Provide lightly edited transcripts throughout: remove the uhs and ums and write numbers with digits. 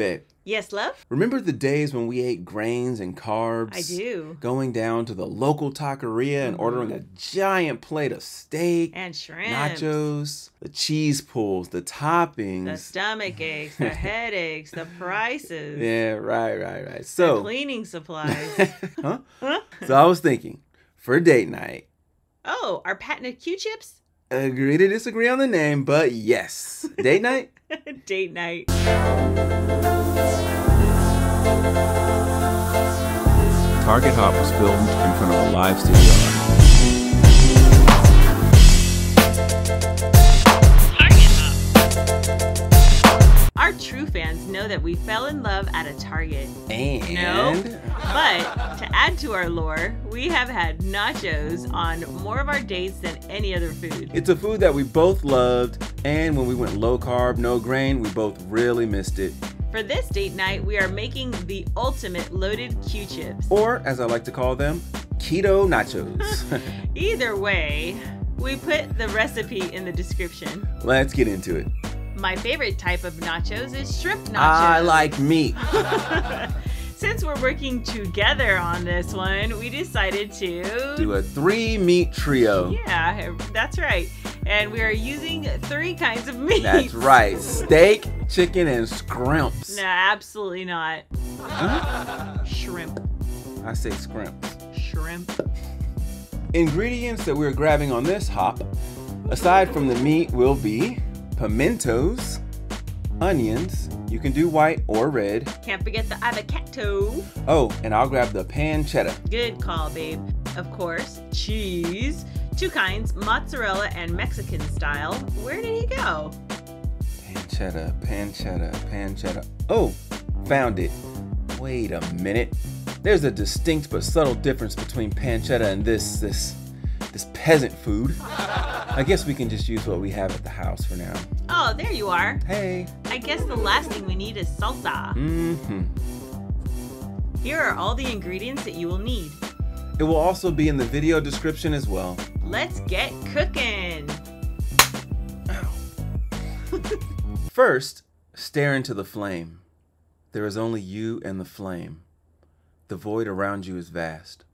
babe. Yes, love? Remember the days when we ate grains and carbs? I do. Going down to the local taqueria and ordering a giant plate of steak. And shrimp. Nachos. The cheese pulls, the toppings. The stomach aches, the headaches, the prices. Yeah, right. So. The cleaning supplies. Huh? So I was thinking, for date night. Oh, our patented Q chips? Agree to disagree on the name, but yes. Date night? Date night. Target Hop was filmed in front of a live studio. Target Hop. Our true fans know that we fell in love at a Target. And? No. But to add to our lore, we have had nachos on more of our dates than any other food. It's a food that we both loved, and when we went low carb, no grain, we both really missed it. For this date night, we are making the ultimate loaded Q chips. Or, as I like to call them, keto nachos. Either way, we put the recipe in the description. Let's get into it. My favorite type of nachos is shrimp nachos. I like meat. Since we're working together on this one, we decided to do a 3-meat trio. Yeah, that's right. And we are using 3 kinds of meat. That's right. Steak, chicken, and scrimps. No, absolutely not. Huh? Shrimp. I say scrimps. Shrimp. Ingredients that we're grabbing on this hop, aside from the meat, will be pimentos, onions. You can do white or red. Can't forget the avocado. Oh, and I'll grab the pan cheddar. Good call, babe. Of course, cheese. 2 kinds, mozzarella and Mexican style. Where did he go? Pan cheddar. Oh, found it. Wait a minute. There's a distinct but subtle difference between pan cheddar and this peasant food. I guess we can just use what we have at the house for now. Oh, there you are. Hey. I guess the last thing we need is salsa. Here are all the ingredients that you will need. It will also be in the video description as well. Let's get cooking. First, stare into the flame. There is only you and the flame. The void around you is vast.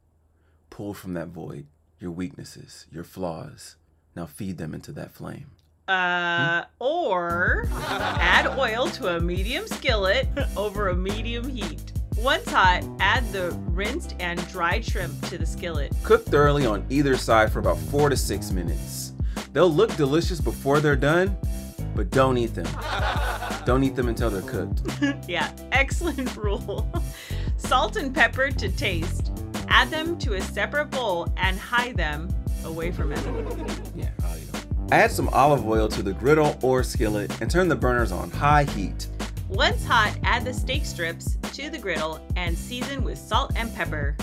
Pull from that void your weaknesses, your flaws. Now feed them into that flame. Or add oil to a medium skillet over a medium heat. Once hot, add the rinsed and dried shrimp to the skillet. Cook thoroughly on either side for about 4 to 6 minutes. They'll look delicious before they're done, but don't eat them. Don't eat them until they're cooked. Yeah, excellent rule. Salt and pepper to taste. Add them to a separate bowl and hide them away from everyone. Yeah, I'll eat them. Add some olive oil to the griddle or skillet and turn the burners on high heat. Once hot, add the steak strips to the griddle and season with salt and pepper.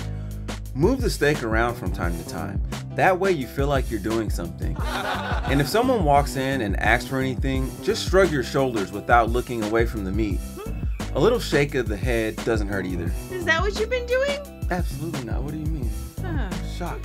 Move the steak around from time to time. That way you feel like you're doing something. And if someone walks in and asks for anything, just shrug your shoulders without looking away from the meat. A little shake of the head doesn't hurt either. Is that what you've been doing? Absolutely not. What do you mean? I'm shocked.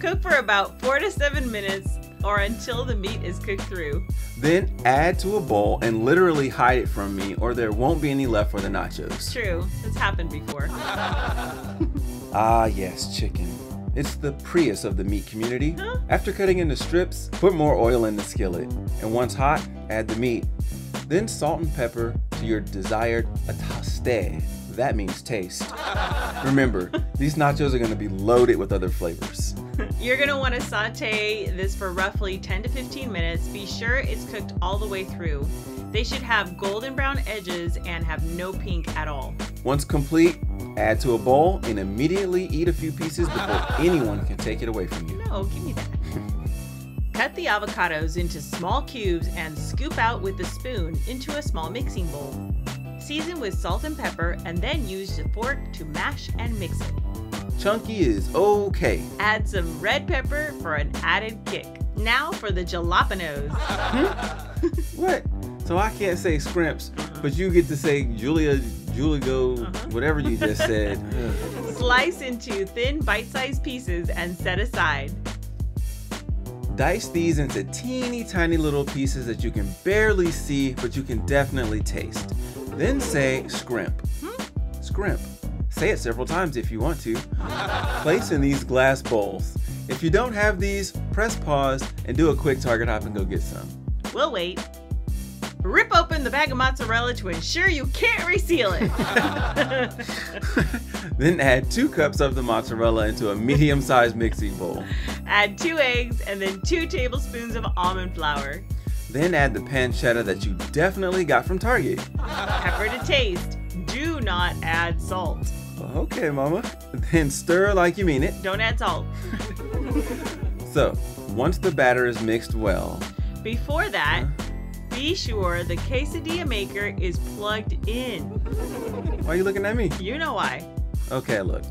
Cook for about 4 to 7 minutes or until the meat is cooked through. Then add to a bowl and literally hide it from me or there won't be any left for the nachos. True, it's happened before. Ah yes, chicken. It's the Prius of the meat community. Huh? After cutting into strips, put more oil in the skillet. And once hot, add the meat. Then salt and pepper to your desired ataste. That means taste. Remember, these nachos are gonna be loaded with other flavors. You're gonna wanna saute this for roughly 10 to 15 minutes. Be sure it's cooked all the way through. They should have golden brown edges and have no pink at all. Once complete, add to a bowl and immediately eat a few pieces before anyone can take it away from you. No, give me that. Cut the avocados into small cubes and scoop out with a spoon into a small mixing bowl. Season with salt and pepper and then use the fork to mash and mix it. Chunky is okay. Add some red pepper for an added kick. Now for the jalapenos. What? So I can't say scrimps, but you get to say Juligo, whatever you just said. Slice into thin bite-sized pieces and set aside. Dice these into teeny tiny little pieces that you can barely see, but you can definitely taste. Then say scrimp. Scrimp. Say it several times if you want to. Place in these glass bowls. If you don't have these, press pause and do a quick Target hop and go get some. We'll wait. Rip open the bag of mozzarella to ensure you can't reseal it. Then add 2 cups of the mozzarella into a medium-sized mixing bowl. Add 2 eggs and then 2 tablespoons of almond flour. Then add the pancetta that you definitely got from Target. Pepper to taste. Do not add salt. Okay, Mama. Then stir like you mean it. Don't add salt. So, once the batter is mixed well... Before that, be sure the quesadilla maker is plugged in. Why are you looking at me? You know why. Okay, look.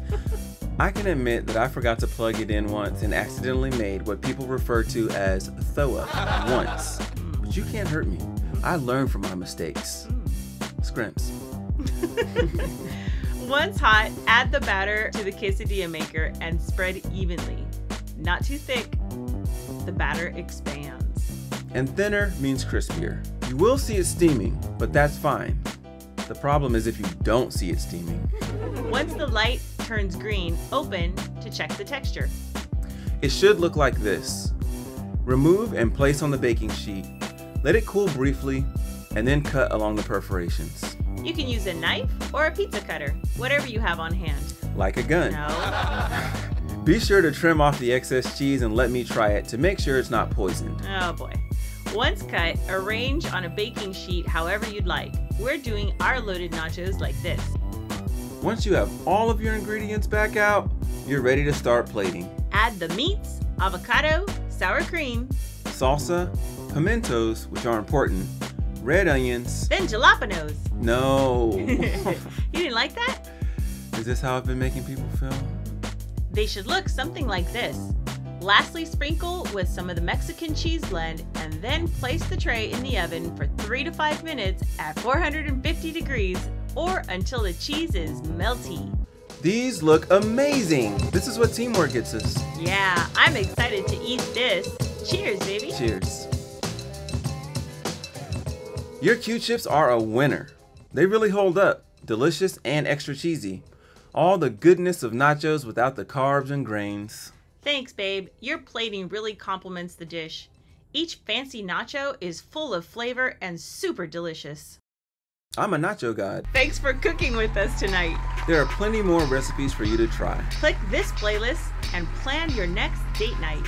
I can admit that I forgot to plug it in once and accidentally made what people refer to as thoa once. But you can't hurt me. I learn from my mistakes. Scrimps. Once hot, add the batter to the quesadilla maker and spread evenly. Not too thick, the batter expands. And thinner means crispier. You will see it steaming, but that's fine. The problem is if you don't see it steaming. Once the light turns green, open to check the texture. It should look like this. Remove and place on the baking sheet. Let it cool briefly, and then cut along the perforations. You can use a knife or a pizza cutter, whatever you have on hand. Like a gun. No. Be sure to trim off the excess cheese and let me try it to make sure it's not poisoned. Oh boy. Once cut, arrange on a baking sheet however you'd like. We're doing our loaded nachos like this. Once you have all of your ingredients back out, you're ready to start plating. Add the meats, avocado, sour cream, salsa, pimentos, which are important, red onions. Then jalapenos. No. You didn't like that? Is this how I've been making people feel? They should look something like this. Lastly, sprinkle with some of the Mexican cheese blend and then place the tray in the oven for 3 to 5 minutes at 450 degrees or until the cheese is melty. These look amazing. This is what teamwork gets us. Yeah, I'm excited to eat this. Cheers, baby. Cheers. Your Q chips are a winner. They really hold up, delicious and extra cheesy. All the goodness of nachos without the carbs and grains. Thanks, babe. Your plating really complements the dish. Each fancy nacho is full of flavor and super delicious. I'm a nacho god. Thanks for cooking with us tonight. There are plenty more recipes for you to try. Click this playlist and plan your next date night.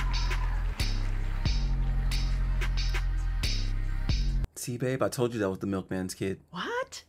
See, babe, I told you that was the milkman's kid. What?